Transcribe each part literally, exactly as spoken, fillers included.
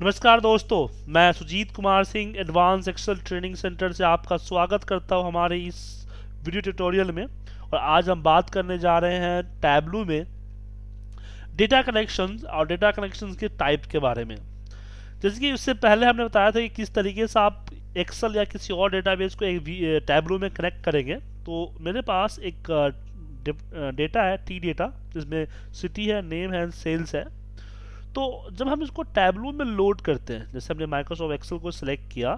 नमस्कार दोस्तों, मैं Sujit Kumar Singh advance Excel training centre से आपका स्वागत करता हूं हमारे इस वीडियो ट्यूटोरियल में। और आज हम बात करने जा रहे हैं टैब्लू में डेटा कलेक्शंस और डेटा कलेक्शंस के टाइप के बारे में। जैसे कि उससे पहले हमने बताया था कि किस तरीके से आप एक्सेल या किसी और डेटाबेस को एक टैब्लू में कनेक्ट करेंगे। तो मेरे पास एक डेटा है टी डेटा, जिसमें सिटी है, नेम है, सेल्स है। तो जब हम इसको टैब्लू में लोड करते हैं, जैसे हमने माइक्रोसॉफ्ट एक्सेल को सिलेक्ट किया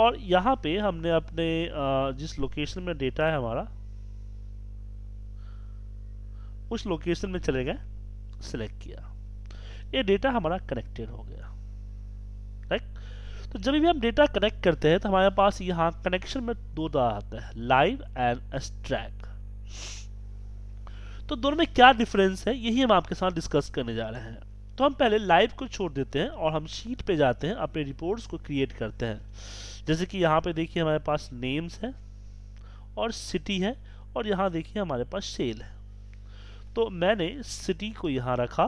और यहाँ पे हमने अपने जिस लोकेशन में डेटा है हमारा उस लोकेशन में चले गए, सिलेक्ट किया, ये डेटा हमारा कनेक्टेड हो गया। राइट, तो जब भी हम डेटा कनेक्ट करते हैं तो हमारे पास यहाँ कनेक्शन में दो तरह आता है, लाइव एंड एब्स्ट्रैक्ट। तो दोनों में क्या डिफरेंस है, यही हम आपके साथ डिस्कस करने जा रहे हैं। तो हम पहले लाइव को छोड़ देते हैं और हम शीट पे जाते हैं, अपने रिपोर्ट्स को क्रिएट करते हैं। जैसे कि यहाँ पे देखिए हमारे पास नेम्स है और सिटी है और यहाँ देखिए हमारे पास सेल है। तो मैंने सिटी को यहाँ रखा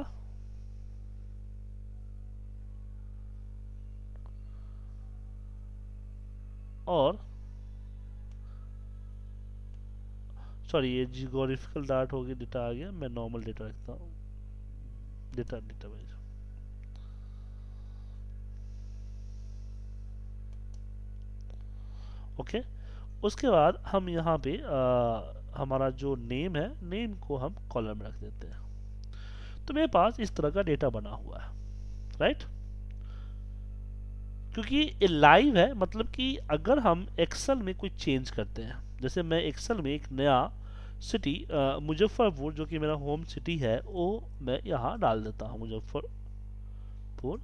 और सॉरी ये जियोग्राफिकल डाटा हो गया, डेटा आ गया, मैं नॉर्मल डेटा रखता हूँ, डेटा डेटा वाइज। ओके, उसके बाद हम यहाँ पे आ, हमारा जो नेम है, नेम को हम कॉलम में रख देते हैं। तो मेरे पास इस तरह का डेटा बना हुआ है। राइट, क्योंकि ये लाइव है, मतलब कि अगर हम एक्सेल में कोई चेंज करते हैं, जैसे मैं एक्सेल में एक नया सिटी मुजफ्फरपुर, जो कि मेरा होम सिटी है, वो मैं यहाँ डाल देता हूँ मुजफ्फरपुर,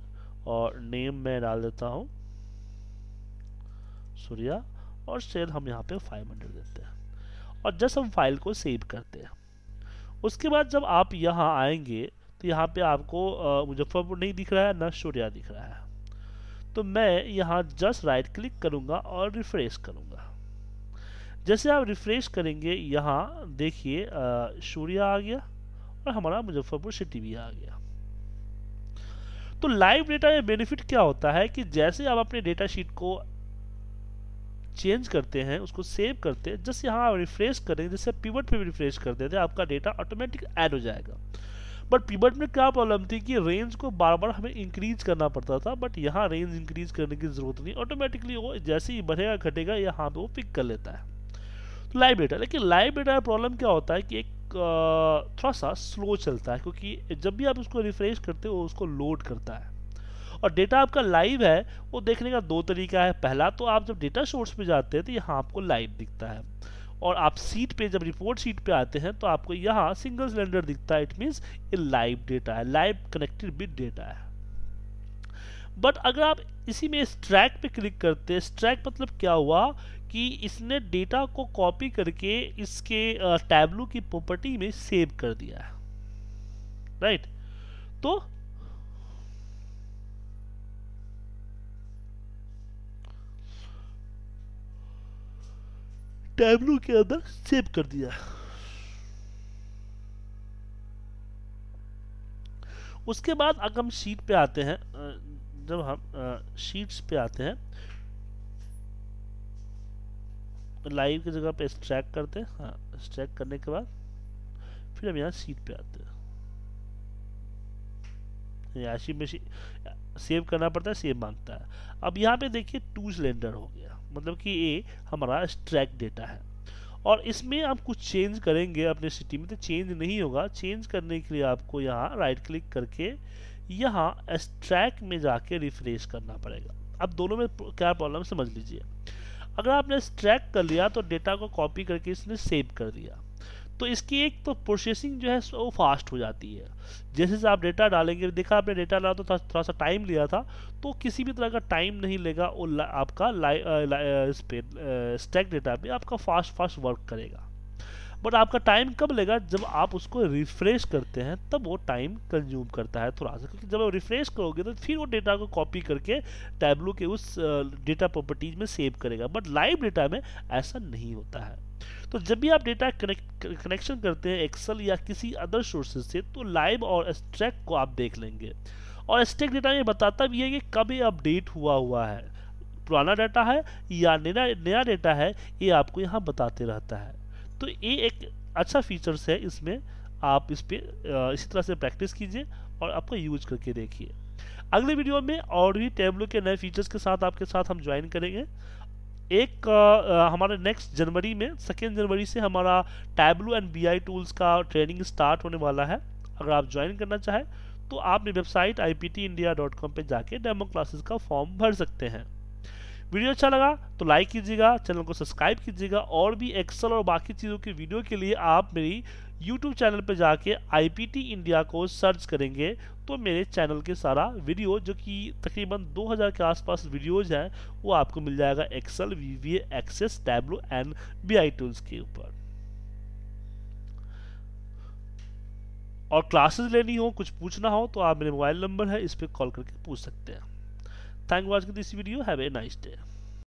और नेम मैं डाल देता हूँ सूर्या, और सेल हम यहाँ पे पाँच सौ देते हैं और जस्ट हम फाइल को सेव करते हैं। उसके बाद जब आप यहाँ आएंगे तो यहाँ पे आपको मुजफ्फरपुर नहीं दिख रहा है, ना सूर्या दिख रहा है। तो मैं यहाँ जस्ट राइट क्लिक करूँगा और रिफ्रेश करूँगा। जैसे आप रिफ्रेश करेंगे, यहाँ देखिए सूर्या आ गया और हमारा मुजफ्फरपुर सिटी भी आ गया। तो लाइव डेटा में बेनिफिट क्या होता है कि जैसे आप अपने डेटा शीट को चेंज करते हैं, उसको सेव करते हैं, जैसे यहाँ आप रिफ्रेश करेंगे, जैसे पिवट पे भी रिफ्रेश कर देते हैं, आपका डेटा ऑटोमेटिक ऐड हो जाएगा। बट पिवट में क्या प्रॉब्लम थी कि रेंज को बार बार हमें इंक्रीज करना पड़ता था, बट यहाँ रेंज इंक्रीज करने की जरूरत नहीं, ऑटोमेटिकली वो जैसे ही बढ़ेगा घटेगा यहाँ पे वो पिक कर लेता है। तो लाइव डेटा, लेकिन लाइव डेटा का प्रॉब्लम क्या होता है कि एक थोड़ा सा स्लो चलता है, क्योंकि जब भी आप उसको रिफ्रेश करते हो उसको लोड करता है। और डेटा आपका लाइव है, वो देखने का दो तरीका है। पहला तो आप जब डेटा सोर्स पे जाते हैं तो यहाँ आपको लाइव दिखता है, और आप सीट पे जब रिपोर्ट सीट पे आते हैं तो आपको यहाँ सिंगल सिलेंडर दिखता है। इट मीन्स ये लाइव डेटा है, लाइव कनेक्टेड बिट डेटा है। बट अगर आप इसी में स्ट्रैक पे क्लिक करते हैं, स्ट्रैक मतलब क्या हुआ कि इसने डेटा को कॉपी करके इसके टैब्लू की प्रॉपर्टी में सेव कर दिया है। राइट, तो टैब्लू के अंदर सेव कर दिया। उसके बाद अगर हम शीट पे आते हैं, जब हम शीट्स पे आते हैं, लाइव की जगह पे एक्सट्रैक्ट करते हैं। हाँ, एक्सट्रैक्ट करने के बाद फिर हम यहाँ शीट पे आते हैं। यहाँ शीट में सेव करना पड़ता है, सेव मांगता है। अब यहाँ पे देखिए टू सिलेंडर हो गया, मतलब कि ये हमारा एक्सट्रैक्ट डेटा है। और इसमें आप कुछ चेंज करेंगे अपने सिटी में तो चेंज नहीं होगा। चेंज करने के लिए आपको यहाँ राइट क्लिक करके यहाँ एक्सट्रैक्ट में जाके रिफ्रेश करना पड़ेगा। अब दोनों में क्या प्रॉब्लम समझ लीजिए। अगर आपने एक्सट्रैक्ट कर लिया तो डेटा को कॉपी करके इसने सेव कर दिया, तो इसकी एक तो प्रोसेसिंग जो है वो फास्ट हो जाती है। जैसे जैसे आप डेटा डालेंगे, देखा आपने डेटा डाला तो थोड़ा सा टाइम लिया था, तो किसी भी तरह का टाइम नहीं लेगा। वो ला, आपका इस पे स्टैक डेटा पे आपका फास्ट फास्ट वर्क करेगा। बट आपका टाइम कब लेगा, जब आप उसको रिफ्रेश करते हैं तब वो टाइम कंज्यूम करता है थोड़ा सा, क्योंकि जब आप रिफ्रेश करोगे तो फिर वो डेटा को कॉपी करके टैब्लू के उस डेटा प्रॉपर्टीज में सेव करेगा। बट लाइव डेटा में ऐसा नहीं होता है। तो जब भी आप डेटा कनेक्शन करते हैं एक्सेल या किसी अदर सोर्सेज से, तो लाइव और एक्सट्रैक्ट को आप देख लेंगे और स्टैक डेटा ये बताता भी है कि कब ये अपडेट हुआ हुआ है, पुराना डाटा है या नया नया डाटा है, ये आपको यहाँ बताते रहता है। तो ये एक अच्छा फीचर्स है, इसमें आप इस पर इसी तरह से प्रैक्टिस कीजिए और आपको यूज करके देखिए। अगले वीडियो में और भी टैब्लू के नए फीचर्स के साथ आपके साथ हम ज्वाइन करेंगे। एक आ, हमारे नेक्स्ट जनवरी में सेकेंड जनवरी से हमारा टैब्लू एंड बीआई टूल्स का ट्रेनिंग स्टार्ट होने वाला है। अगर आप ज्वाइन करना चाहें तो आप मेरी website I P T India dot com पर जाके डेमो क्लासेस का फॉर्म भर सकते हैं। वीडियो अच्छा लगा तो लाइक कीजिएगा, चैनल को सब्सक्राइब कीजिएगा और भी एक्सेल और बाकी चीज़ों की वीडियो के लिए आप मेरी यूट्यूब चैनल पर जाके आई पी टी इंडिया को सर्च करेंगे तो मेरे चैनल के सारा वीडियो जो कि तकरीबन दो हज़ार के आसपास वीडियोज हैं वो आपको मिल जाएगा Excel, VBA, Access, Tableau and BI tools के ऊपर। और क्लासेस लेनी हो, कुछ पूछना हो तो आप मेरे मोबाइल नंबर है इस पर कॉल करके पूछ सकते हैं। Thank you for watching this video. Have a nice day.